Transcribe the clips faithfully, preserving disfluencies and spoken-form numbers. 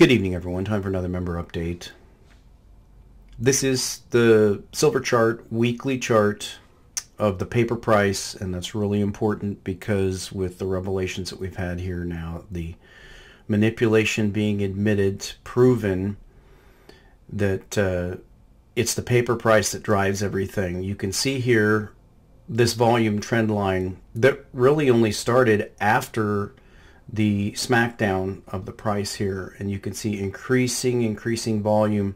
Good evening, everyone. Time for another member update. This is the silver chart, weekly chart of the paper price, and that's really important because with the revelations that we've had here now, the manipulation being admitted, proven that uh, it's the paper price that drives everything. You can see here this volume trend line that really only started after the smackdown of the price here, and you can see increasing, increasing volume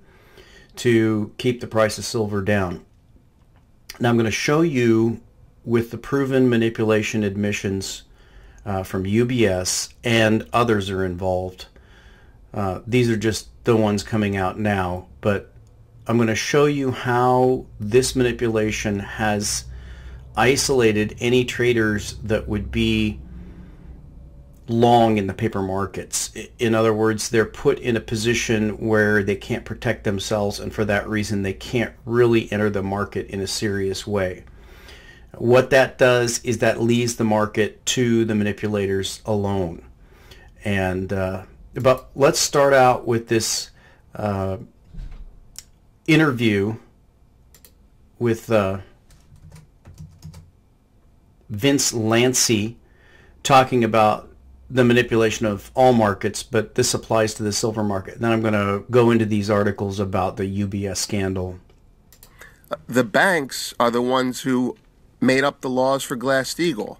to keep the price of silver down. Now I'm going to show you with the proven manipulation admissions uh, from U B S, and others are involved. Uh, these are just the ones coming out now, but I'm going to show you how this manipulation has isolated any traders that would be long in the paper markets. In other words, they're put in a position where they can't protect themselves, and for that reason they can't really enter the market in a serious way. What that does is that leaves the market to the manipulators alone. And uh, but let's start out with this uh, interview with uh, Vince Lancey, talking about the manipulation of all markets, but this applies to the silver market. Then I'm going to go into these articles about the U B S scandal. The banks are the ones who made up the laws for Glass-Steagall.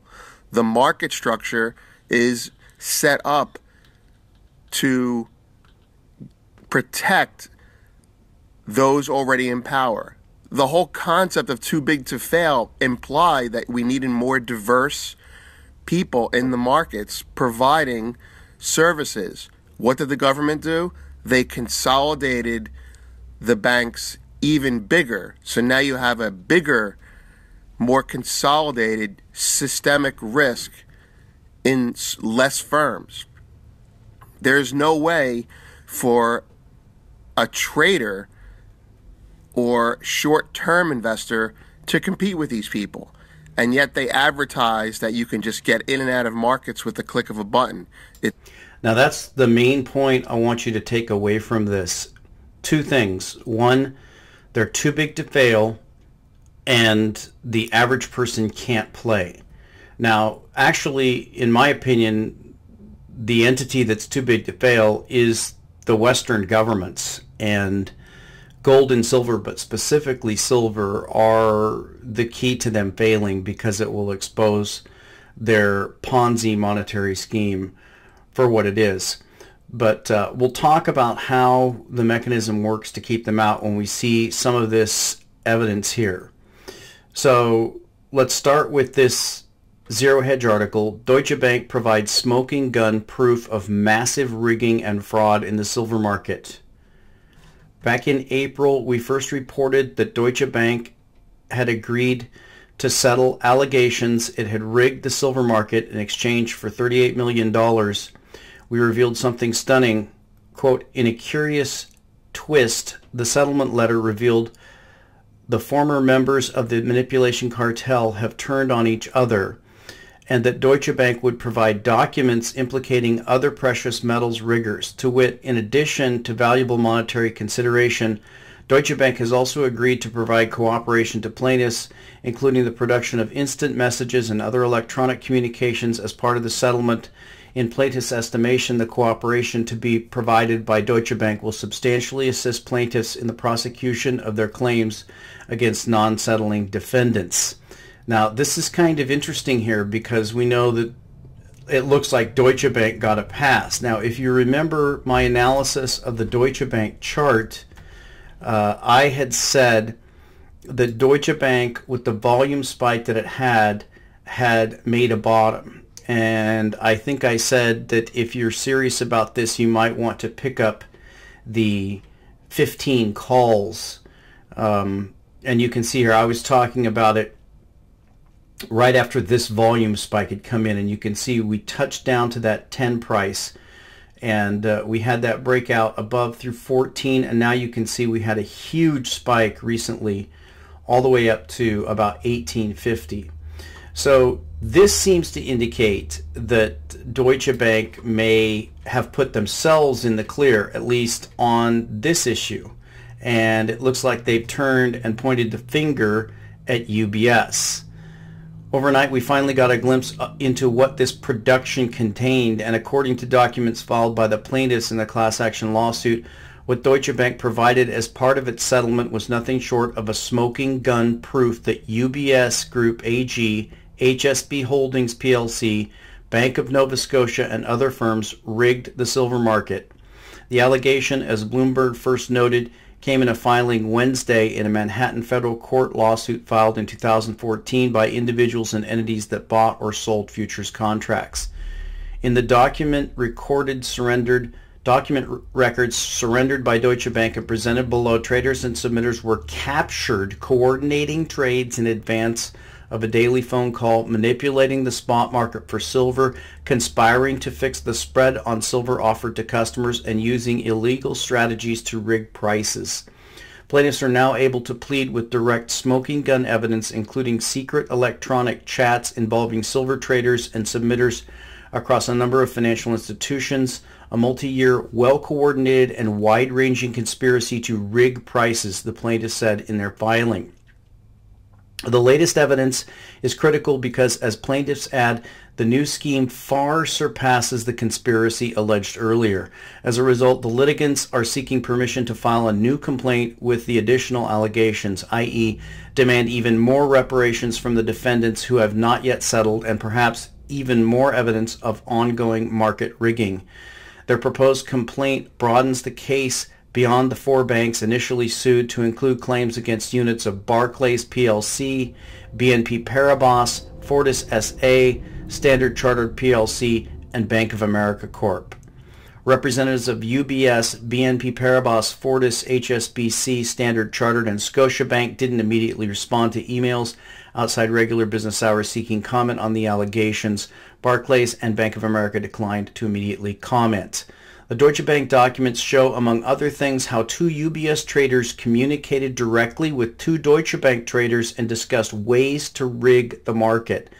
The market structure is set up to protect those already in power. The whole concept of too big to fail imply that we needed more diverse people in the markets providing services. What did the government do? They consolidated the banks even bigger. So now you have a bigger, more consolidated systemic risk in less firms. There's no way for a trader or short-term investor to compete with these people. And yet they advertise that you can just get in and out of markets with the click of a button. It now that's the main point I want you to take away from this. Two things. One, they're too big to fail, and the average person can't play. Now, actually, in my opinion, the entity that's too big to fail is the Western governments, and gold and silver, but specifically silver, are the key to them failing because it will expose their Ponzi monetary scheme for what it is. But uh, we'll talk about how the mechanism works to keep them out when we see some of this evidence here. So let's start with this Zero Hedge article. Deutsche Bank provides smoking gun proof of massive rigging and fraud in the silver market. Back in April, we first reported that Deutsche Bank had agreed to settle allegations it had rigged the silver market in exchange for thirty-eight million dollars. We revealed something stunning. Quote, in a curious twist, the settlement letter revealed the former members of the manipulation cartel have turned on each other, and that Deutsche Bank would provide documents implicating other precious metals riggers. To wit, in addition to valuable monetary consideration, Deutsche Bank has also agreed to provide cooperation to plaintiffs, including the production of instant messages and other electronic communications as part of the settlement. In plaintiffs' estimation, the cooperation to be provided by Deutsche Bank will substantially assist plaintiffs in the prosecution of their claims against non-settling defendants. Now, this is kind of interesting here because we know that it looks like Deutsche Bank got a pass. Now, if you remember my analysis of the Deutsche Bank chart, uh, I had said that Deutsche Bank, with the volume spike that it had, had made a bottom. And I think I said that if you're serious about this, you might want to pick up the fifteen calls. Um, and you can see here, I was talking about it right after this volume spike had come in, and you can see we touched down to that ten price, and uh, we had that breakout above through fourteen, and now you can see we had a huge spike recently all the way up to about eighteen fifty. So This seems to indicate that Deutsche Bank may have put themselves in the clear, at least on this issue. And it looks like they've turned and pointed the finger at U B S. Overnight, we finally got a glimpse into what this production contained. And according to documents filed by the plaintiffs in the class action lawsuit, what Deutsche Bank provided as part of its settlement was nothing short of a smoking gun proof that U B S Group A G, H S B C Holdings P L C, Bank of Nova Scotia, and other firms rigged the silver market. The allegation, as Bloomberg first noted, came in a filing Wednesday in a Manhattan federal court lawsuit filed in two thousand fourteen by individuals and entities that bought or sold futures contracts. In the document recorded surrendered, document records surrendered by Deutsche Bank and presented below, traders and submitters were captured coordinating trades in advance of a daily phone call, manipulating the spot market for silver, conspiring to fix the spread on silver offered to customers, and using illegal strategies to rig prices. Plaintiffs are now able to plead with direct smoking gun evidence, including secret electronic chats involving silver traders and submitters across a number of financial institutions, a multi-year, well-coordinated and wide-ranging conspiracy to rig prices, the plaintiffs said in their filing. The latest evidence is critical because, as plaintiffs add, the new scheme far surpasses the conspiracy alleged earlier. As a result, the litigants are seeking permission to file a new complaint with the additional allegations, that is demand even more reparations from the defendants who have not yet settled and perhaps even more evidence of ongoing market rigging. Their proposed complaint broadens the case beyond the four banks initially sued to include claims against units of Barclays P L C, B N P Paribas, Fortis S A, Standard Chartered P L C, and Bank of America Corp. Representatives of U B S, B N P Paribas, Fortis, H S B C, Standard Chartered, and Scotiabank didn't immediately respond to emails outside regular business hours seeking comment on the allegations. Barclays and Bank of America declined to immediately comment. The Deutsche Bank documents show, among other things, how two U B S traders communicated directly with two Deutsche Bank traders and discussed ways to rig the market.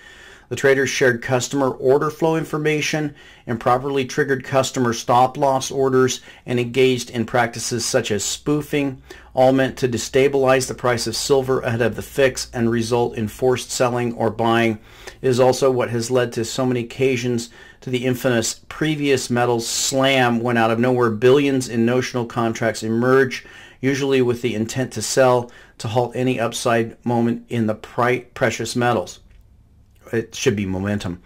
The traders shared customer order flow information, improperly triggered customer stop-loss orders, and engaged in practices such as spoofing, all meant to destabilize the price of silver ahead of the fix and result in forced selling or buying. It is also what has led to so many occasions to the infamous previous metals slam, when out of nowhere billions in notional contracts emerge, usually with the intent to sell, to halt any upside moment in the precious metals. It should be momentum.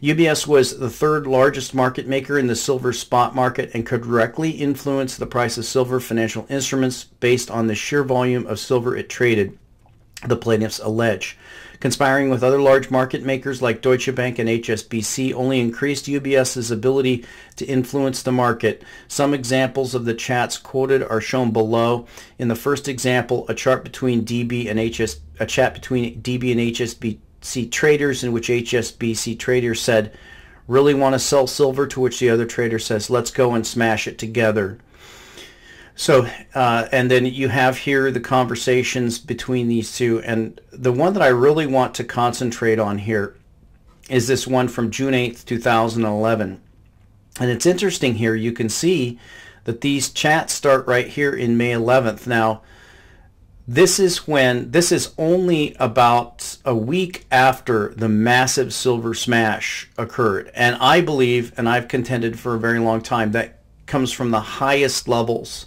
U B S was the third largest market maker in the silver spot market and could directly influence the price of silver financial instruments based on the sheer volume of silver it traded, the plaintiffs allege. Conspiring with other large market makers like Deutsche Bank and H S B C only increased UBS's ability to influence the market. Some examples of the chats quoted are shown below. In the first example, a chart between DB and HS, a chat between DB and HSBC traders in which H S B C trader said, "Really want to sell silver?" To which the other trader says, "Let's go and smash it together." So, uh, and then you have here the conversations between these two. And the one that I really want to concentrate on here is this one from June eighth, two thousand eleven. And it's interesting here. You can see that these chats start right here in May eleventh. Now, This is when, this is only about a week after the massive silver smash occurred. And I believe, and I've contended for a very long time, that comes from the highest levels.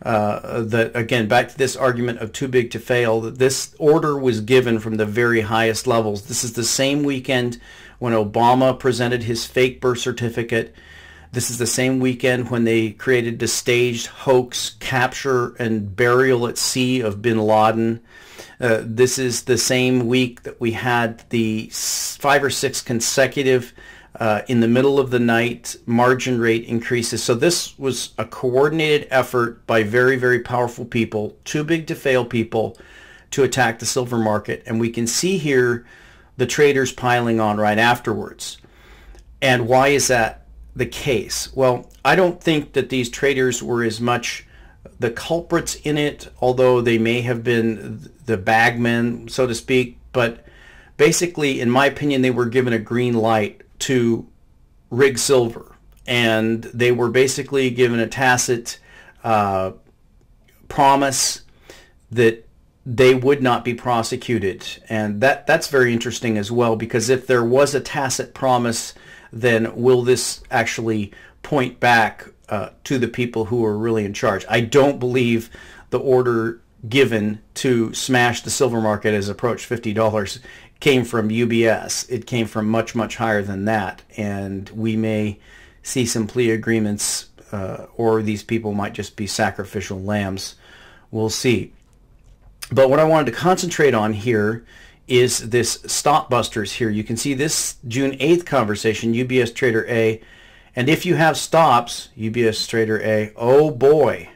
Uh, that, again, back to this argument of too big to fail, that this order was given from the very highest levels. This is the same weekend when Obama presented his fake birth certificate. This is the same weekend when they created the staged hoax capture and burial at sea of bin Laden. Uh, this is the same week that we had the five or six consecutive, uh, in the middle of the night, margin rate increases. So this was a coordinated effort by very, very powerful people, too big to fail people, to attack the silver market. And we can see here the traders piling on right afterwards. And why is that the case? Well, I don't think that these traders were as much the culprits in it, although they may have been the bagmen, so to speak. But basically, in my opinion, they were given a green light to rig silver, and they were basically given a tacit uh, promise that they would not be prosecuted. And that that's very interesting as well, because if there was a tacit promise, then will this actually point back uh, to the people who are really in charge? I don't believe the order given to smash the silver market as approached fifty dollars came from U B S. It came from much, much higher than that. And we may see some plea agreements, uh, or these people might just be sacrificial lambs. We'll see. But what I wanted to concentrate on here is this stop busters here. You can see this June eighth conversation, U B S Trader A. And if you have stops, U B S Trader A, oh boy,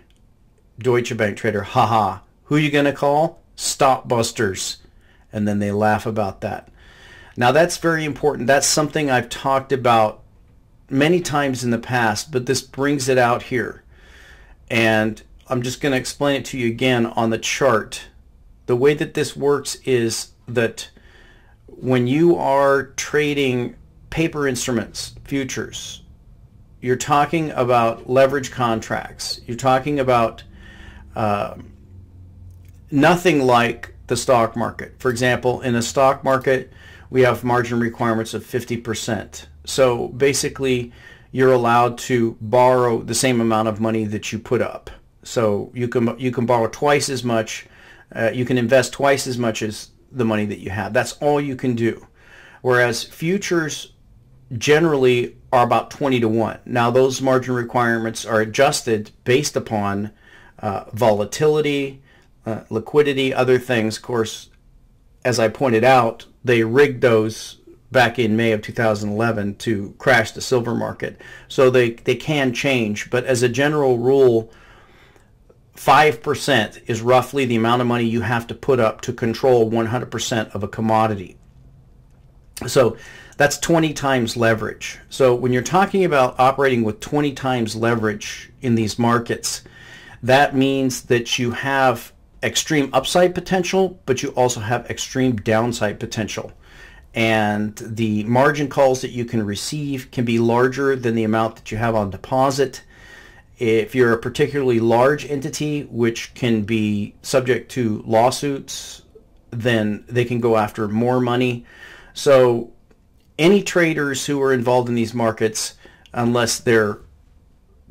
Deutsche Bank Trader, haha. Who are you going to call? Stop busters. And then they laugh about that. Now that's very important. That's something I've talked about many times in the past, but this brings it out here. And I'm just going to explain it to you again on the chart. The way that this works is that when you are trading paper instruments, futures, you're talking about leverage contracts. You're talking about uh, nothing like the stock market. For example, in a stock market, we have margin requirements of fifty percent. So basically, you're allowed to borrow the same amount of money that you put up. So you can you can borrow twice as much. Uh, you can invest twice as much as the money that you have. That's all you can do. Whereas futures generally are about twenty to one. Now those margin requirements are adjusted based upon uh, volatility, uh, liquidity, other things. Of course, as I pointed out, they rigged those back in May of two thousand eleven to crash the silver market. So they, they can change, but as a general rule, five percent is roughly the amount of money you have to put up to control one hundred percent of a commodity. So that's twenty times leverage. So when you're talking about operating with twenty times leverage in these markets, that means that you have extreme upside potential, but you also have extreme downside potential. And the margin calls that you can receive can be larger than the amount that you have on deposit. If you're a particularly large entity, which can be subject to lawsuits, then they can go after more money. So any traders who are involved in these markets, unless they're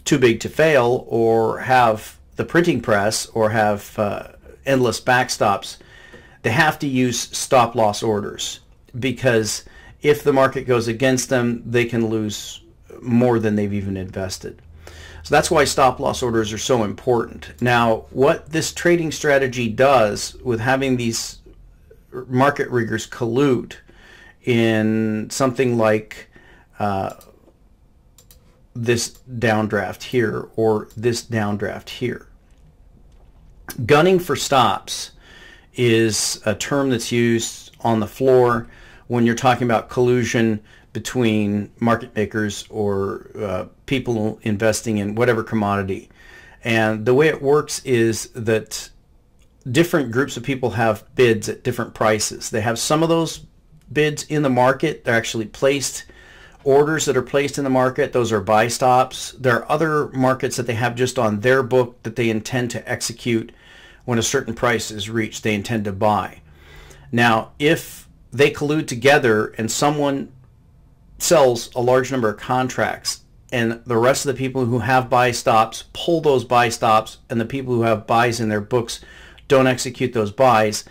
too big to fail or have the printing press or have uh, endless backstops, they have to use stop-loss orders, because if the market goes against them, they can lose more than they've even invested. So that's why stop-loss orders are so important. Now, what this trading strategy does with having these market riggers collude in something like uh, this downdraft here or this downdraft here. Gunning for stops is a term that's used on the floor when you're talking about collusion between market makers or uh, people investing in whatever commodity. And the way it works is that different groups of people have bids at different prices. They have some of those bids in the market. They're actually placed, orders that are placed in the market. Those are buy stops. There are other markets that they have just on their book that they intend to execute. When a certain price is reached, they intend to buy. Now, if they collude together and someone sells a large number of contracts and the rest of the people who have buy stops pull those buy stops and the people who have buys in their books don't execute those buys,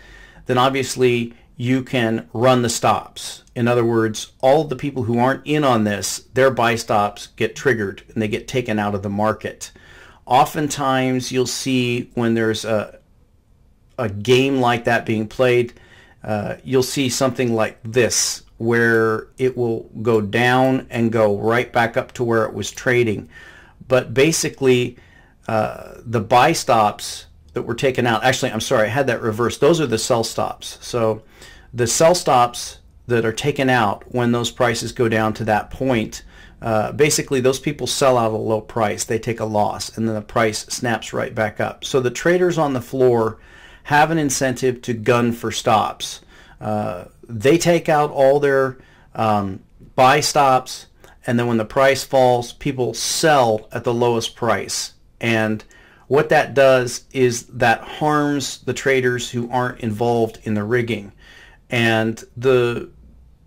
then obviously you can run the stops. In other words, all the people who aren't in on this, their buy stops get triggered and they get taken out of the market. Oftentimes you'll see when there's a, a game like that being played, uh, you'll see something like this, where it will go down and go right back up to where it was trading. But basically, uh, the buy stops that were taken out, actually, I'm sorry, I had that reversed. Those are the sell stops. So the sell stops that are taken out when those prices go down to that point, uh, basically those people sell out at a low price. They take a loss, and then the price snaps right back up. So the traders on the floor have an incentive to gun for stops. Uh, they take out all their um, buy stops, and then when the price falls, people sell at the lowest price. And what that does is that harms the traders who aren't involved in the rigging. And the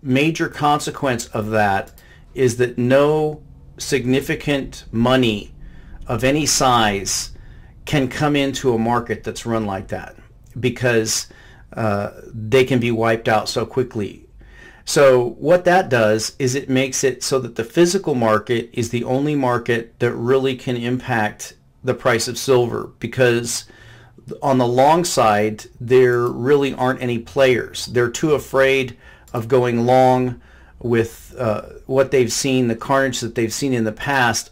major consequence of that is that no significant money of any size can come into a market that's run like that, because uh, they can be wiped out so quickly. So what that does is it makes it so that the physical market is the only market that really can impact the price of silver, because on the long side, there really aren't any players. They're too afraid of going long with uh, what they've seen, the carnage that they've seen in the past.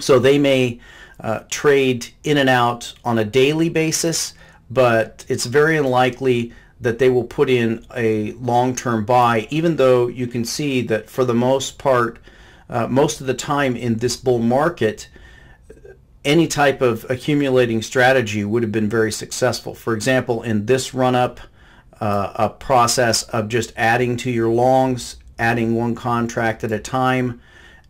So they may uh, trade in and out on a daily basis, but it's very unlikely that they will put in a long-term buy, even though you can see that for the most part, uh, most of the time in this bull market, any type of accumulating strategy would have been very successful. For example, in this run-up, uh, a process of just adding to your longs, adding one contract at a time,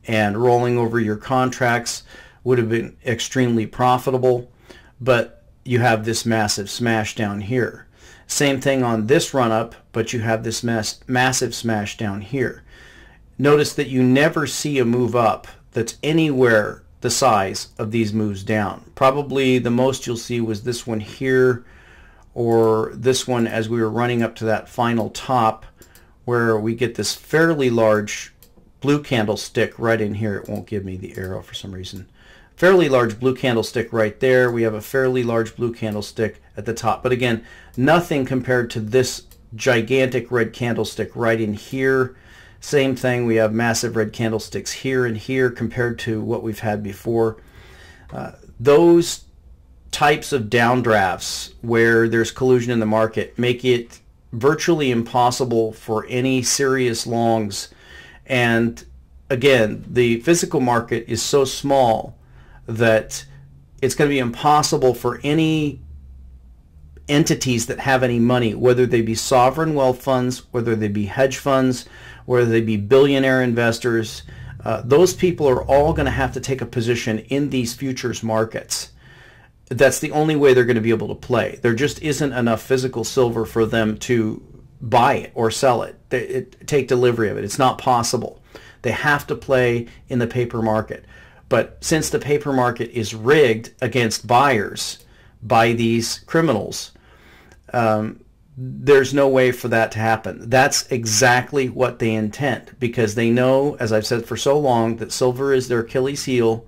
and rolling over your contracts would have been extremely profitable, but you have this massive smash down here. Same thing on this run-up, but you have this mass, massive smash down here. Notice that you never see a move up that's anywhere the size of these moves down. Probably the most you'll see was this one here, or this one as we were running up to that final top where we get this fairly large blue candlestick right in here. It won't give me the arrow for some reason. Fairly large blue candlestick right there. We have a fairly large blue candlestick at the top, but again, nothing compared to this gigantic red candlestick right in here. Same thing, we have massive red candlesticks here and here compared to what we've had before. Uh, those types of downdrafts where there's collusion in the market make it virtually impossible for any serious longs. And again, the physical market is so small that it's going to be impossible for any entities that have any money, whether they be sovereign wealth funds, whether they be hedge funds, whether they be billionaire investors. Uh, those people are all going to have to take a position in these futures markets. That's the only way they're going to be able to play. There just isn't enough physical silver for them to buy it or sell it, they, it take delivery of it. It's not possible. They have to play in the paper market. But since the paper market is rigged against buyers by these criminals, um, there's no way for that to happen. That's exactly what they intend, because they know, as I've said for so long, that silver is their Achilles heel.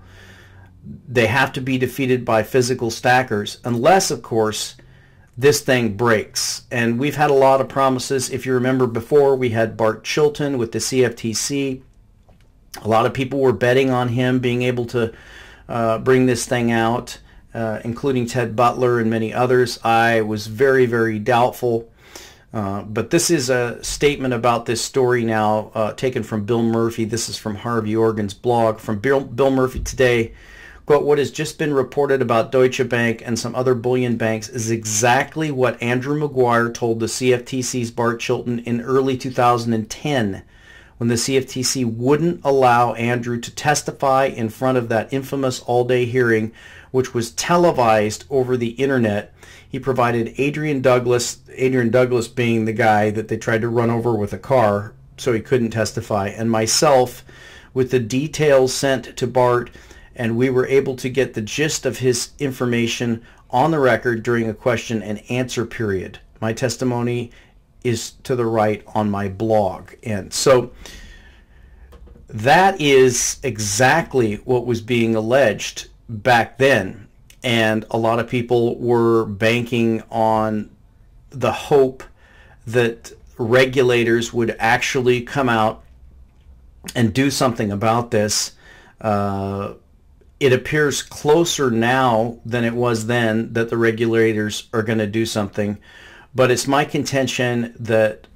They have to be defeated by physical stackers, unless, of course, this thing breaks. And we've had a lot of promises. If you remember before, we had Bart Chilton with the C F T C. A lot of people were betting on him being able to uh, bring this thing out, Uh, including Ted Butler and many others. I was very, very doubtful. Uh, but this is a statement about this story now, uh, taken from Bill Murphy. This is from Harvey Organ's blog. From Bill, Bill Murphy today, quote, "What has just been reported about Deutsche Bank and some other bullion banks is exactly what Andrew McGuire told the C F T C's Bart Chilton in early two thousand ten, when the C F T C wouldn't allow Andrew to testify in front of that infamous all-day hearing, which was televised over the internet. He provided Adrian Douglas, Adrian Douglas being the guy that they tried to run over with a car so he couldn't testify, and myself with the details sent to Bart, and we were able to get the gist of his information on the record during a question and answer period. My testimony is to the right on my blog." And so that is exactly what was being alleged back then, and a lot of people were banking on the hope that regulators would actually come out and do something about this. Uh, it appears closer now than it was then that the regulators are going to do something. But it's my contention that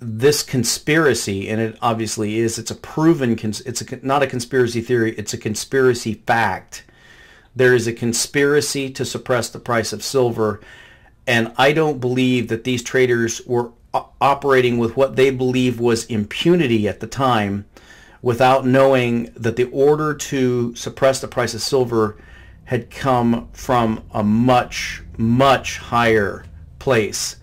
this conspiracy, and it obviously is, it's a proven, it's a, not a conspiracy theory, it's a conspiracy fact. There is a conspiracy to suppress the price of silver, And I don't believe that these traders were operating with what they believed was impunity at the time, without knowing that the order to suppress the price of silver had come from a much, much higher place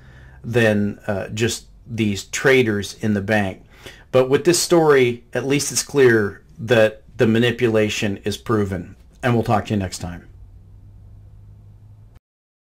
than uh, just these traders in the bank. But with this story, at least it's clear that the manipulation is proven. And we'll talk to you next time.